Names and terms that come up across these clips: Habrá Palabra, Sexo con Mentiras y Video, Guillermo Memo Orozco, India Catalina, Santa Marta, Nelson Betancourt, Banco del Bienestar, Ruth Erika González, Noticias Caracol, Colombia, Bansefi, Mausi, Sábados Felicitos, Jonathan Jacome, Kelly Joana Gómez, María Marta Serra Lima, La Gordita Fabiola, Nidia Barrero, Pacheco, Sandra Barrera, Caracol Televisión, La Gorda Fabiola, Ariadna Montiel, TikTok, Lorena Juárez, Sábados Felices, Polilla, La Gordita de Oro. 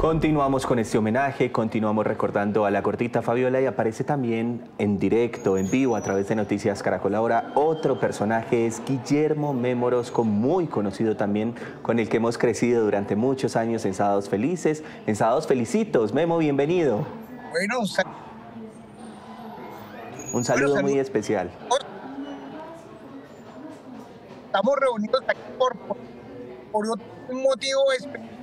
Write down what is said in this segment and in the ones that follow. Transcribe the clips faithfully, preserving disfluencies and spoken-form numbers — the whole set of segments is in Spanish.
Continuamos con este homenaje, continuamos recordando a la Gordita Fabiola y aparece también en directo, en vivo, a través de Noticias Caracol. Ahora, otro personaje es Guillermo Memo Orozco, muy conocido también, con el que hemos crecido durante muchos años en Sábados Felices, en Sábados Felicitos. Memo, bienvenido. Bueno, sal un saludo bueno, sal muy especial. Estamos reunidos aquí por, por, por un motivo especial.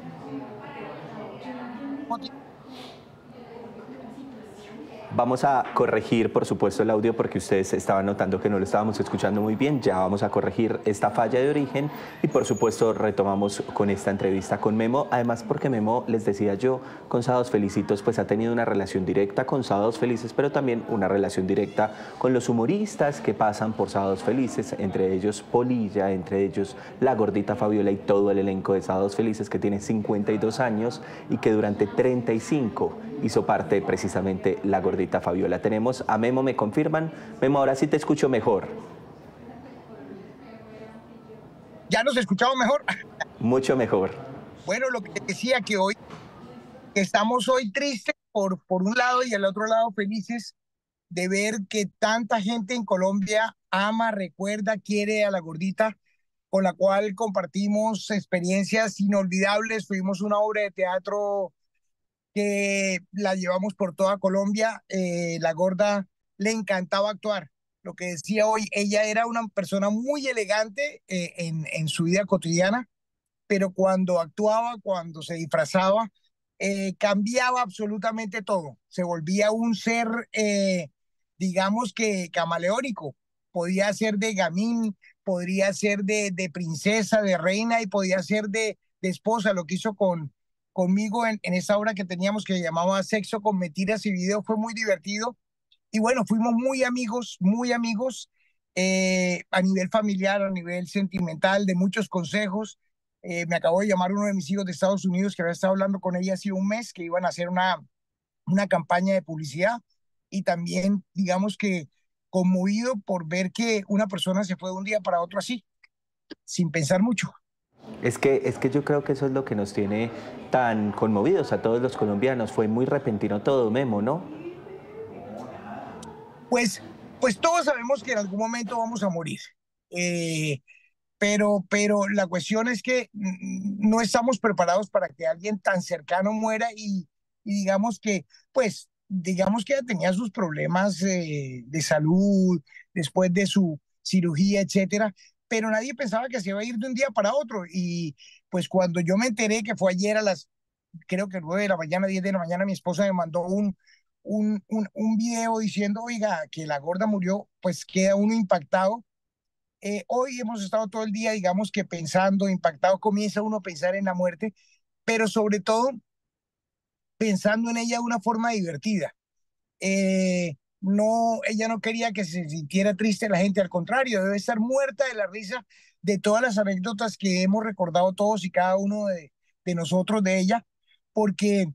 Vamos a corregir, por supuesto, el audio porque ustedes estaban notando que no lo estábamos escuchando muy bien. Ya vamos a corregir esta falla de origen y, por supuesto, retomamos con esta entrevista con Memo. Además, porque Memo, les decía yo, con Sábados Felicitos, pues ha tenido una relación directa con Sábados Felices, pero también una relación directa con los humoristas que pasan por Sábados Felices, entre ellos Polilla, entre ellos La Gordita Fabiola y todo el elenco de Sábados Felices, que tiene cincuenta y dos años y que durante treinta y cinco hizo parte precisamente La Gordita Fabiola. Tenemos a Memo, me confirman. Memo, ahora sí te escucho mejor. ¿Ya nos escuchamos mejor? Mucho mejor. Bueno, lo que te decía, que hoy estamos hoy tristes por, por un lado y al otro lado felices de ver que tanta gente en Colombia ama, recuerda, quiere a la Gordita, con la cual compartimos experiencias inolvidables. Tuvimos una obra de teatro que la llevamos por toda Colombia. Eh, la Gorda le encantaba actuar. Lo que decía hoy, ella era una persona muy elegante eh, en, en su vida cotidiana, pero cuando actuaba, cuando se disfrazaba, eh, cambiaba absolutamente todo. Se volvía un ser, eh, digamos que camaleónico. Podía ser de gamín, podría ser de, de princesa, de reina y podía ser de, de esposa, lo que hizo con... conmigo en, en esa obra que teníamos que llamaba Sexo con Mentiras y Video. Fue muy divertido y bueno, fuimos muy amigos, muy amigos eh, a nivel familiar, a nivel sentimental, de muchos consejos. Eh, me acabó de llamar uno de mis hijos de Estados Unidos que había estado hablando con ella hace un mes, que iban a hacer una, una campaña de publicidad, y también digamos que conmovido por ver que una persona se fue de un día para otro así, sin pensar mucho. Es que, es que yo creo que eso es lo que nos tiene tan conmovidos a todos los colombianos. Fue muy repentino todo, Memo, ¿no? Pues, pues todos sabemos que en algún momento vamos a morir. Eh, pero, pero la cuestión es que no estamos preparados para que alguien tan cercano muera y, y digamos que, pues, digamos que ya tenía sus problemas eh, de salud después de su cirugía, etcétera, pero nadie pensaba que se iba a ir de un día para otro. Y pues cuando yo me enteré, que fue ayer a las, creo que nueve de la mañana, diez de la mañana, mi esposa me mandó un, un, un, un video diciendo, oiga, que la Gorda murió, pues queda uno impactado. Eh, hoy hemos estado todo el día, digamos que pensando, impactado, comienza uno a pensar en la muerte, pero sobre todo pensando en ella de una forma divertida. Eh, No, ella no quería que se sintiera triste la gente, al contrario, debe estar muerta de la risa de todas las anécdotas que hemos recordado todos y cada uno de, de nosotros de ella, porque,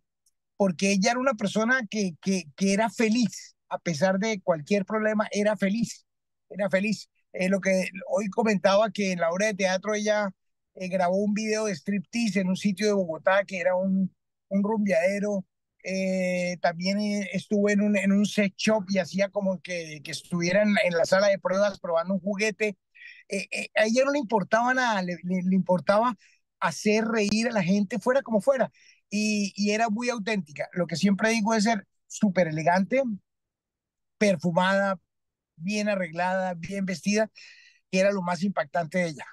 porque ella era una persona que, que, que era feliz, a pesar de cualquier problema, era feliz, era feliz. Eh, lo que hoy comentaba, que en la obra de teatro ella eh, grabó un video de striptease en un sitio de Bogotá que era un, un rumbeadero. Eh, también estuvo en un, en un set shop y hacía como que, que estuviera en, en la sala de pruebas probando un juguete. Eh, eh, a ella no le importaba nada, le, le, le importaba hacer reír a la gente, fuera como fuera, y, y era muy auténtica. Lo que siempre digo es ser súper elegante, perfumada, bien arreglada, bien vestida, que era lo más impactante de ella.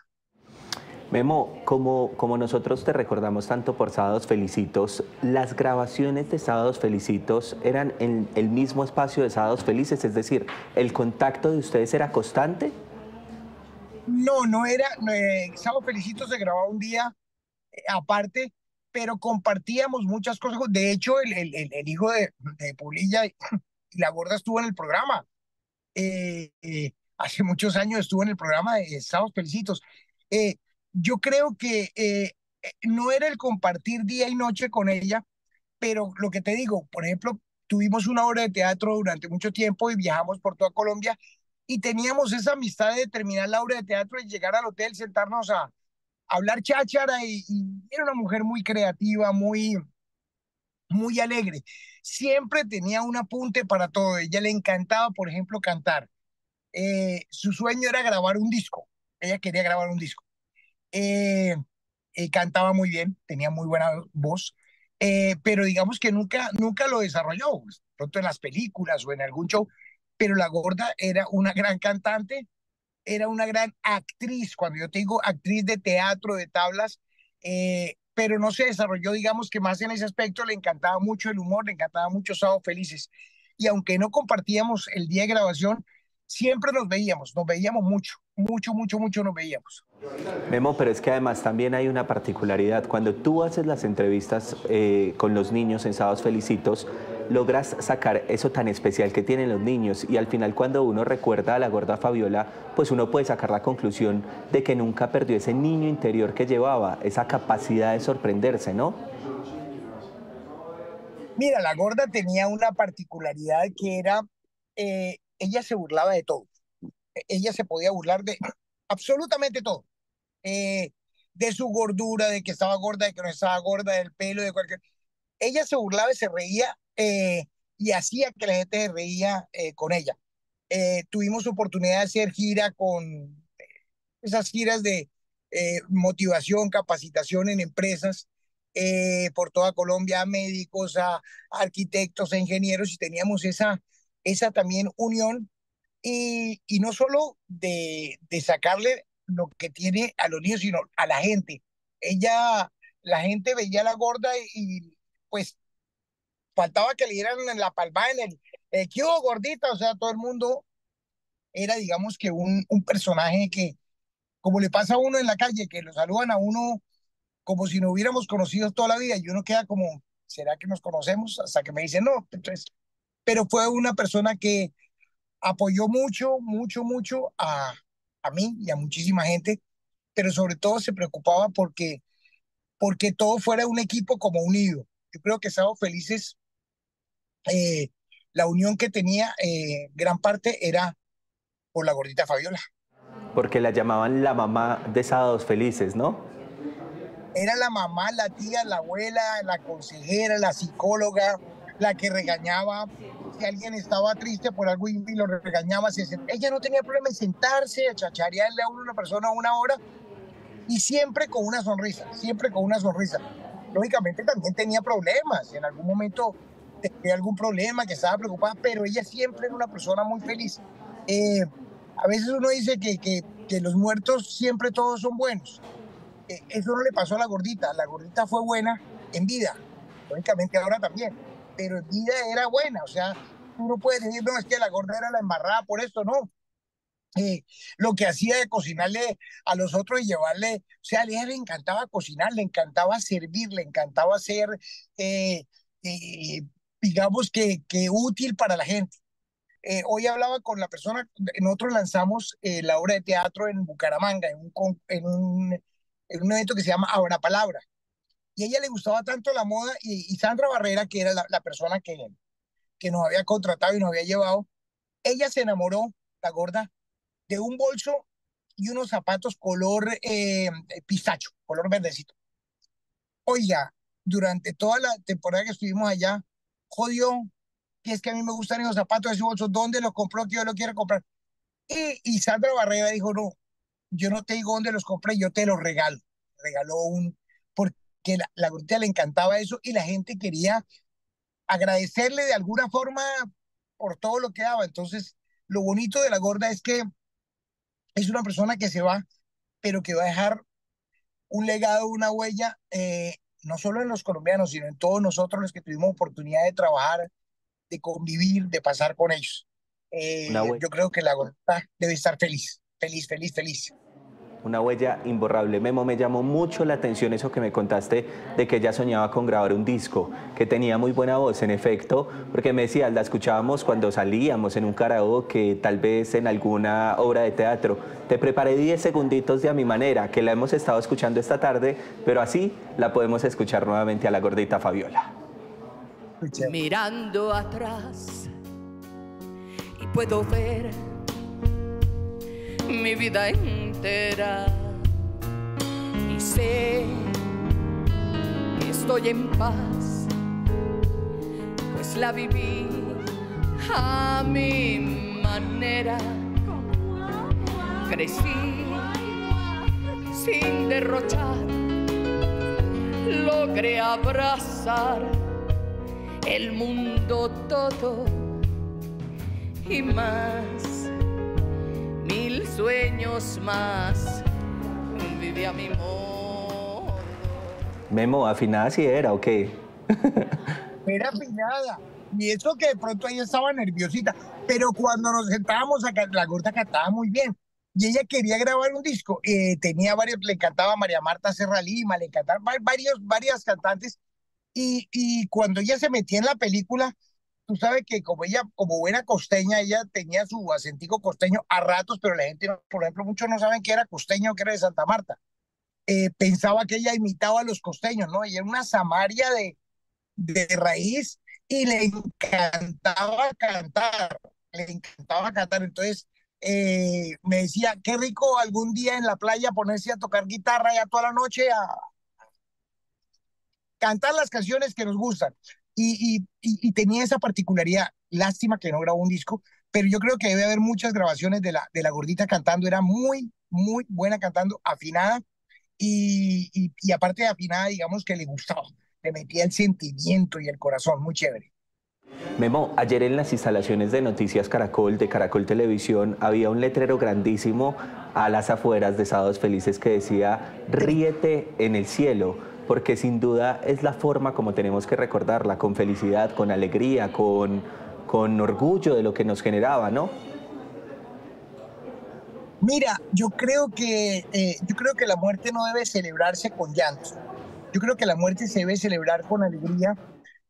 Memo, como, como nosotros te recordamos tanto por Sábados Felicitos, las grabaciones de Sábados Felicitos eran en el mismo espacio de Sábados Felices, es decir, ¿el contacto de ustedes era constante? No, no era. Eh, Sábados Felicitos se grababa un día eh, aparte, pero compartíamos muchas cosas. De hecho, el, el, el hijo de, de Polilla y la Gorda estuvo en el programa. Eh, eh, hace muchos años estuvo en el programa de Sábados Felicitos. Eh, Yo creo que eh, no era el compartir día y noche con ella, pero lo que te digo, por ejemplo, tuvimos una obra de teatro durante mucho tiempo y viajamos por toda Colombia y teníamos esa amistad de terminar la obra de teatro y llegar al hotel, sentarnos a, a hablar cháchara y, y era una mujer muy creativa, muy, muy alegre. Siempre tenía un apunte para todo. Ella le encantaba, por ejemplo, cantar. Eh, su sueño era grabar un disco. Ella quería grabar un disco. Eh, eh, cantaba muy bien, tenía muy buena voz, eh, pero digamos que nunca, nunca lo desarrolló, pronto en las películas o en algún show. Pero la gorda era una gran cantante, era una gran actriz. Cuando yo te digo actriz de teatro, de tablas, eh, pero no se desarrolló, digamos que más en ese aspecto. Le encantaba mucho el humor, le encantaba mucho Sábados Felices. Y aunque no compartíamos el día de grabación, siempre nos veíamos, nos veíamos mucho, mucho, mucho, mucho nos veíamos. Memo, pero es que además también hay una particularidad. Cuando tú haces las entrevistas eh, con los niños en Sábados Felicitos, logras sacar eso tan especial que tienen los niños, y al final cuando uno recuerda a la gorda Fabiola, pues uno puede sacar la conclusión de que nunca perdió ese niño interior que llevaba, esa capacidad de sorprenderse, ¿no? Mira, la gorda tenía una particularidad que era... Eh, ella se burlaba de todo. Ella se podía burlar de absolutamente todo. Eh, de su gordura, de que estaba gorda, de que no estaba gorda, del pelo, de cualquier... Ella se burlaba y se reía, eh, y hacía que la gente se reía eh, con ella. Eh, tuvimos oportunidad de hacer gira con esas giras de eh, motivación, capacitación en empresas, eh, por toda Colombia, a médicos, a arquitectos, a ingenieros, y teníamos esa... esa también unión, y, y no solo de, de sacarle lo que tiene a los niños, sino a la gente. Ella, la gente veía a la gorda y, y pues faltaba que le dieran la palma en el, el ¿qué hubo, gordita? O sea, todo el mundo era, digamos que un, un personaje que, como le pasa a uno en la calle, que lo saludan a uno como si nos hubiéramos conocido toda la vida, y uno queda como, ¿será que nos conocemos? Hasta que me dicen, no, entonces... Pero fue una persona que apoyó mucho, mucho, mucho a, a mí y a muchísima gente, pero sobre todo se preocupaba porque, porque todo fuera un equipo como unido. Yo creo que Sábados Felices, eh, la unión que tenía eh, gran parte era por la gordita Fabiola. Porque la llamaban la mamá de Sábados Felices, ¿no? Era la mamá, la tía, la abuela, la consejera, la psicóloga, la que regañaba, si alguien estaba triste por algo y lo regañaba. Ella no tenía problema en sentarse, a chacharearle a una persona una hora, y siempre con una sonrisa, siempre con una sonrisa. Lógicamente también tenía problemas, en algún momento tenía algún problema, que estaba preocupada, pero ella siempre era una persona muy feliz. Eh, a veces uno dice que, que, que los muertos siempre todos son buenos. Eh, eso no le pasó a la gordita. La gordita fue buena en vida, lógicamente ahora también, pero en vida era buena. O sea, tú no puedes decir, no, es que la gorda era la embarrada por esto, no. Eh, lo que hacía de cocinarle a los otros y llevarle, o sea, a ella le encantaba cocinar, le encantaba servir, le encantaba ser, eh, eh, digamos que, que útil para la gente. Eh, hoy hablaba con la persona, nosotros lanzamos eh, la obra de teatro en Bucaramanga, en un, en, un, en un evento que se llama Habrá Palabra. Y a ella le gustaba tanto la moda, y, y Sandra Barrera, que era la, la persona que, que nos había contratado y nos había llevado, ella se enamoró, la gorda, de un bolso y unos zapatos color eh, pistacho, color verdecito. Oiga, durante toda la temporada que estuvimos allá, jodió, que es que a mí me gustan esos zapatos, esos bolsos, ¿dónde los compró? Que yo lo quiero comprar. Y, y Sandra Barrera dijo, no, yo no te digo dónde los compré, yo te los regalo. Regaló un... que la, la gordita le encantaba eso, y la gente quería agradecerle de alguna forma por todo lo que daba. Entonces, lo bonito de la gorda es que es una persona que se va, pero que va a dejar un legado, una huella, eh, no solo en los colombianos, sino en todos nosotros los que tuvimos oportunidad de trabajar, de convivir, de pasar con ellos. Eh, yo creo que la gordita debe estar feliz, feliz, feliz, feliz. Una huella imborrable. Memo, me llamó mucho la atención eso que me contaste de que ella soñaba con grabar un disco, que tenía muy buena voz, en efecto, porque me decías, la escuchábamos cuando salíamos en un karaoke, tal vez en alguna obra de teatro. Te preparé diez segunditos de A Mi Manera, que la hemos estado escuchando esta tarde, pero así la podemos escuchar nuevamente a la gordita Fabiola. Mirando atrás y puedo ver mi vida entera, y sé que estoy en paz la viví a mi manera. Crecí sin derrochar, logré abrazar el mundo todo y más, mil sueños más, viví a mi modo. Memo, afinada sí era, ¿o qué? Era afinada. Y eso que de pronto ella estaba nerviosita, pero cuando nos sentábamos acá, la gorda cantaba muy bien. Y ella quería grabar un disco, eh, tenía varios, le encantaba María Marta Serra Lima, le encantaban varios, varias cantantes, y, y cuando ella se metía en la película, tú sabes que como ella, como buena costeña, ella tenía su acentico costeño a ratos, pero la gente, por ejemplo, muchos no saben que era costeño, que era de Santa Marta, eh, pensaba que ella imitaba a los costeños, ¿no? Ella era una samaria de, de raíz, y le encantaba cantar, le encantaba cantar, entonces... Eh, me decía, qué rico algún día en la playa ponerse a tocar guitarra ya toda la noche a cantar las canciones que nos gustan. Y, y, y tenía esa particularidad. Lástima que no grabó un disco, pero yo creo que debe haber muchas grabaciones de la, de la gordita cantando. Era muy, muy buena cantando, afinada. Y, y, y aparte de afinada, digamos que le gustaba. Le metía el sentimiento y el corazón, muy chévere. Memo, ayer en las instalaciones de Noticias Caracol, de Caracol Televisión, había un letrero grandísimo a las afueras de Sábados Felices que decía ríete en el cielo, porque sin duda es la forma como tenemos que recordarla, con felicidad, con alegría, con, con orgullo de lo que nos generaba, ¿no? Mira, yo creo que, eh, yo creo que la muerte no debe celebrarse con llanto. Yo creo que la muerte se debe celebrar con alegría,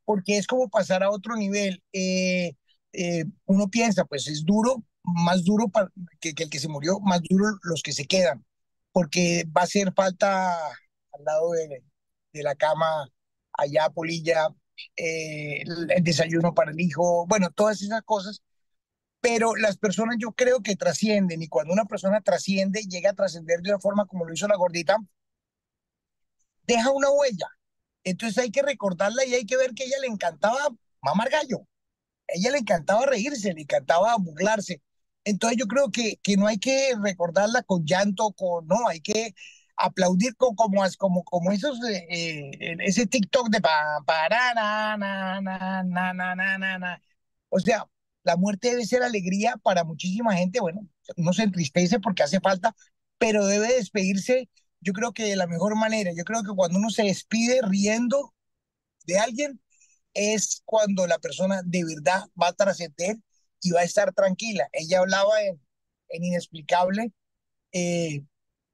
porque es como pasar a otro nivel. Eh, eh, uno piensa, pues es duro, más duro para, que, que el que se murió, más duro los que se quedan, porque va a hacer falta al lado de, de la cama, allá a Polilla, eh, el, el desayuno para el hijo, bueno, todas esas cosas, pero las personas yo creo que trascienden, y cuando una persona trasciende, llega a trascender de una forma como lo hizo la gordita, deja una huella. Entonces hay que recordarla y hay que ver que a ella le encantaba mamar gallo, a ella le encantaba reírse, le encantaba burlarse. Entonces yo creo que, que no hay que recordarla con llanto, con, no, hay que aplaudir con, como, como, como esos, eh, ese TikTok de pa, pa, na, na, na, na, na, na, na. O sea, la muerte debe ser alegría para muchísima gente. Bueno, uno se entristece porque hace falta, pero debe despedirse. Yo creo que de la mejor manera, yo creo que cuando uno se despide riendo de alguien es cuando la persona de verdad va a trascender y va a estar tranquila. Ella hablaba en, en Inexplicable eh,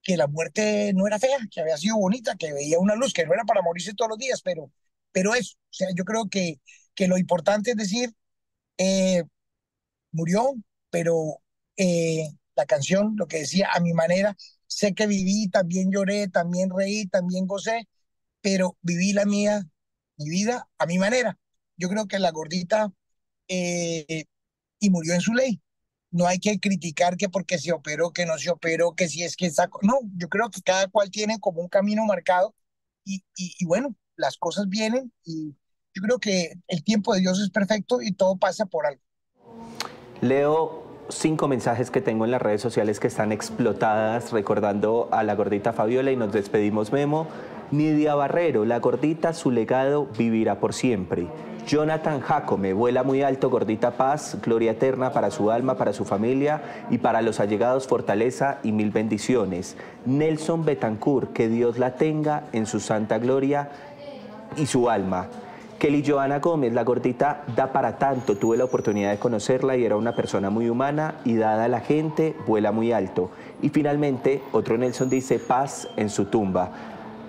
que la muerte no era fea, que había sido bonita, que veía una luz, que no era para morirse todos los días, pero, pero eso. O sea, yo creo que, que lo importante es decir, eh, murió, pero eh, la canción, lo que decía, a mi manera... Sé que viví, también lloré, también reí, también gocé, pero viví la mía, mi vida, a mi manera. Yo creo que la gordita, eh, y murió en su ley. No hay que criticar que porque se operó, que no se operó, que si es que sacó. No, yo creo que cada cual tiene como un camino marcado y, y, y bueno, las cosas vienen y yo creo que el tiempo de Dios es perfecto y todo pasa por algo. Leo, cinco mensajes que tengo en las redes sociales que están explotadas recordando a la gordita Fabiola y nos despedimos, Memo. Nidia Barrero, la gordita, su legado vivirá por siempre. Jonathan Jacome, vuela muy alto, gordita, paz, gloria eterna para su alma, para su familia y para los allegados, fortaleza y mil bendiciones. Nelson Betancourt, que Dios la tenga en su santa gloria y su alma. Kelly Joana Gómez, la gordita da para tanto, tuve la oportunidad de conocerla y era una persona muy humana y dada a la gente, vuela muy alto. Y finalmente, otro Nelson dice, paz en su tumba.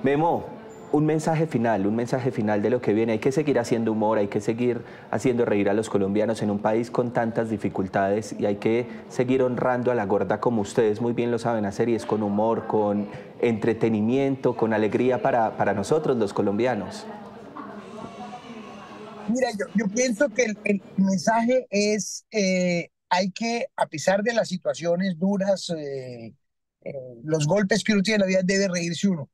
Memo, un mensaje final, un mensaje final de lo que viene. Hay que seguir haciendo humor, hay que seguir haciendo reír a los colombianos en un país con tantas dificultades y hay que seguir honrando a la gorda como ustedes muy bien lo saben hacer y es con humor, con entretenimiento, con alegría para, para nosotros los colombianos. Mira, yo, yo pienso que el, el mensaje es, eh, hay que, a pesar de las situaciones duras, eh, eh, los golpes que uno tiene en la vida, debe reírse uno.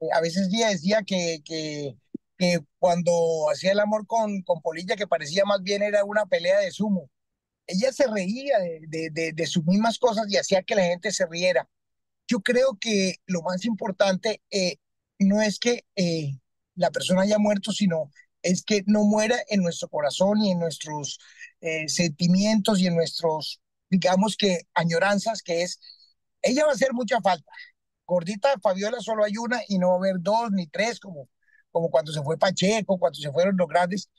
Eh, a veces día decía que, que, que cuando hacía el amor con, con Polilla, que parecía más bien era una pelea de sumo, ella se reía de, de, de, de sus mismas cosas y hacía que la gente se riera. Yo creo que lo más importante eh, no es que eh, la persona haya muerto, sino es que no muera en nuestro corazón y en nuestros eh, sentimientos y en nuestros, digamos que, añoranzas, que es, ella va a hacer mucha falta. Gordita Fabiola solo hay una y no va a haber dos ni tres, como, como cuando se fue Pacheco, cuando se fueron los grandes.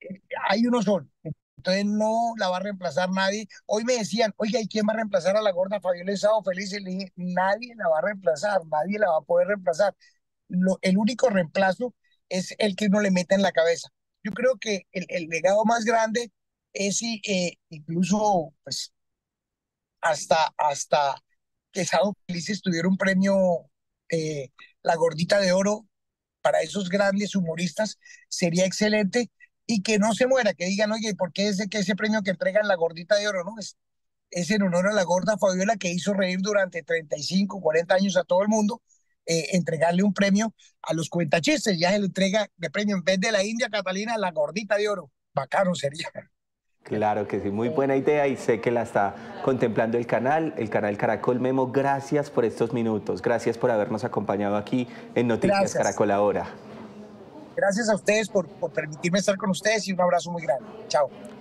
Eh, hay uno solo. Entonces no la va a reemplazar nadie. Hoy me decían, oiga, ¿y quién va a reemplazar a la Gorda Fabiola en Sábados Felices? Y le dije, nadie la va a reemplazar, nadie la va a poder reemplazar. Lo, el único reemplazo es el que uno le meta en la cabeza. Yo creo que el, el legado más grande es eh, incluso pues, hasta, hasta que Sábados Felices tuviera un premio, eh, La Gordita de Oro, para esos grandes humoristas sería excelente. Y que no se muera, que digan, oye, ¿por qué ese, que ese premio que entregan La Gordita de Oro, no? Es, es en honor a la Gorda Fabiola, que hizo reír durante treinta y cinco, cuarenta años a todo el mundo, eh, entregarle un premio a los cuentachistes. Ya se le entrega de premio, en vez de la India Catalina, La Gordita de Oro. Bacano sería. Claro que sí, muy buena idea, y sé que la está contemplando el canal, el canal Caracol. Memo, gracias por estos minutos, gracias por habernos acompañado aquí en Noticias gracias. Caracol Ahora. Gracias a ustedes por, por permitirme estar con ustedes y un abrazo muy grande. Chao.